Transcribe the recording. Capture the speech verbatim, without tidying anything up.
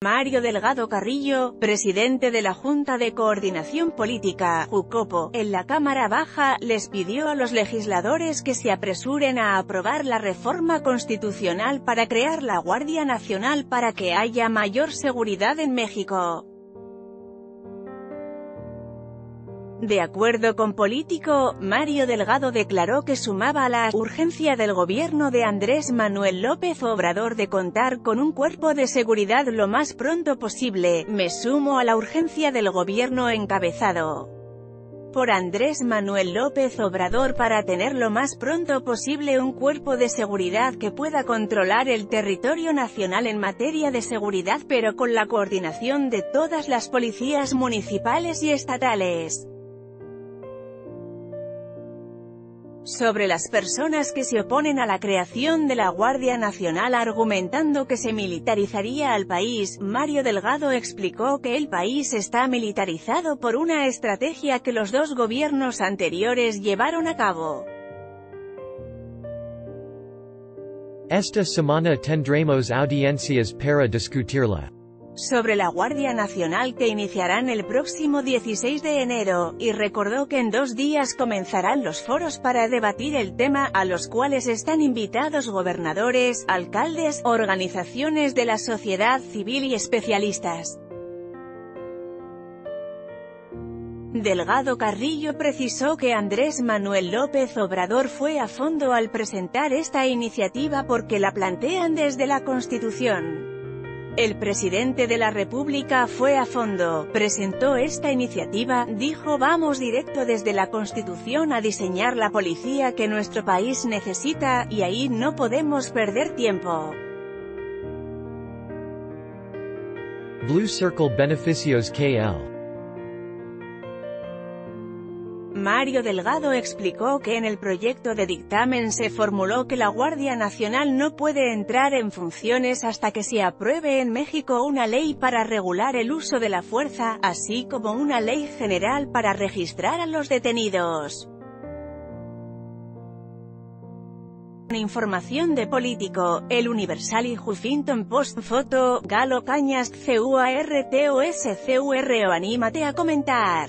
Mario Delgado Carrillo, presidente de la Junta de Coordinación Política, Jucopo, en la Cámara Baja, les pidió a los legisladores que se apresuren a aprobar la reforma constitucional para crear la Guardia Nacional para que haya mayor seguridad en México. De acuerdo con Político, Mario Delgado declaró que sumaba a la urgencia del gobierno de Andrés Manuel López Obrador de contar con un cuerpo de seguridad lo más pronto posible, me sumo a la urgencia del gobierno encabezado por Andrés Manuel López Obrador para tener lo más pronto posible un cuerpo de seguridad que pueda controlar el territorio nacional en materia de seguridad pero con la coordinación de todas las policías municipales y estatales. Sobre las personas que se oponen a la creación de la Guardia Nacional argumentando que se militarizaría al país, Mario Delgado explicó que el país está militarizado por una estrategia que los dos gobiernos anteriores llevaron a cabo. Esta semana tendremos audiencias para discutirla. Sobre la Guardia Nacional que iniciarán el próximo dieciséis de enero, y recordó que en dos días comenzarán los foros para debatir el tema, a los cuales están invitados gobernadores, alcaldes, organizaciones de la sociedad civil y especialistas. Delgado Carrillo precisó que Andrés Manuel López Obrador fue a fondo al presentar esta iniciativa porque la plantean desde la Constitución. El presidente de la República fue a fondo, presentó esta iniciativa, dijo: vamos directo desde la Constitución a diseñar la policía que nuestro país necesita, y ahí no podemos perder tiempo. Blue Circle Beneficios K L. Mario Delgado explicó que en el proyecto de dictamen se formuló que la Guardia Nacional no puede entrar en funciones hasta que se apruebe en México una ley para regular el uso de la fuerza, así como una ley general para registrar a los detenidos. Información de Político, El Universal y Huffington Post. Foto, Galo Cañas, CUARTOSCURO. Anímate a comentar.